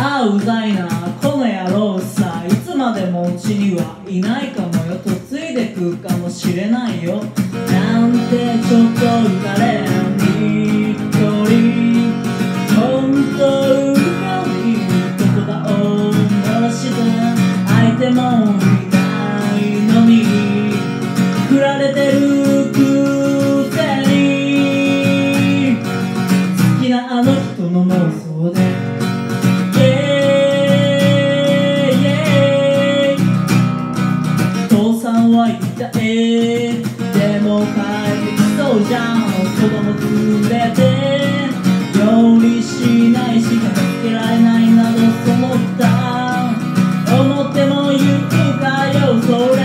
ああうざいなこの野郎さいつまでもうちにはいないかもよ嫁いでくかもしれないよなんてちょっと浮かれにっとりほんと浮かび言葉を漏らして相手もいないのに振られてるくせに好きなあの人の妄想ででも帰ってきそうじゃん子供連れて料理しないし片付けられないなどそう思った思っても言うかよそれ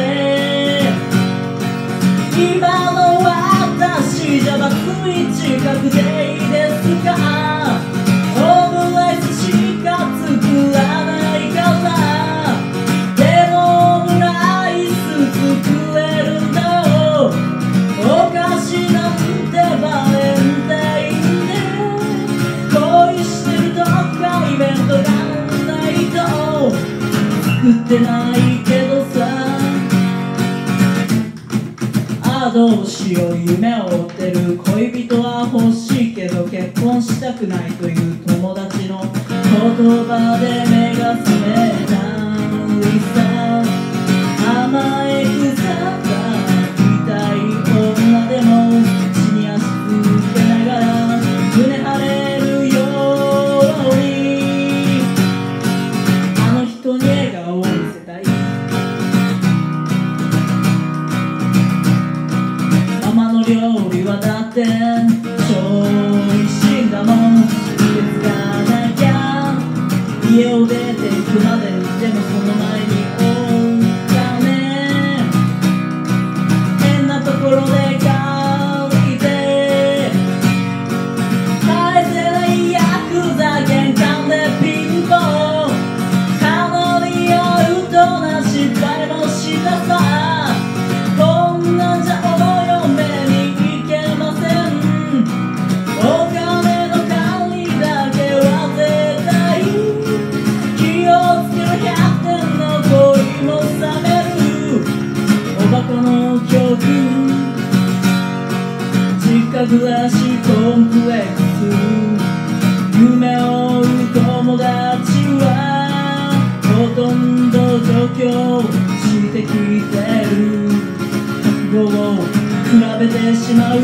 今の私じゃバツイチ確定ですかオムライスしか作らないからでもオムライス作る作ってないけどさああどうしよう夢を追ってる恋人は欲しいけど結婚したくないという友達の言葉で目が覚めないさ甘え草が痛い女でも口に足つけながら胸張れるようにあの人に料理はだって超美味しいんだもん気付かなきゃ家を出て行くまででもその前にお金変なところで借りて返せないヤクザ玄関で貧乏カロリーをうとな失敗もしたさ実家暮らしコンプレックス夢を追う友達はほとんど上京してきてる午後比べてしまう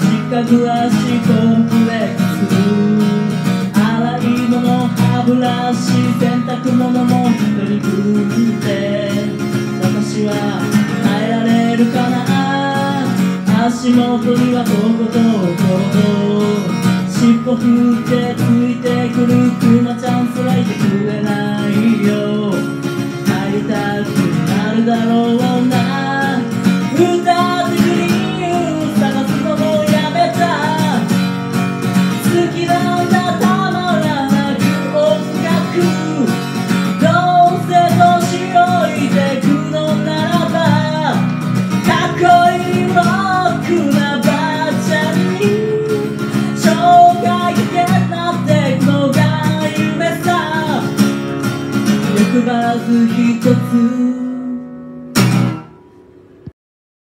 実家暮らしコンプレックス洗い物歯ブラシ洗濯物も人に食って私は耐えられるかな足元にはとことん尻尾振ってついてくるクマちゃん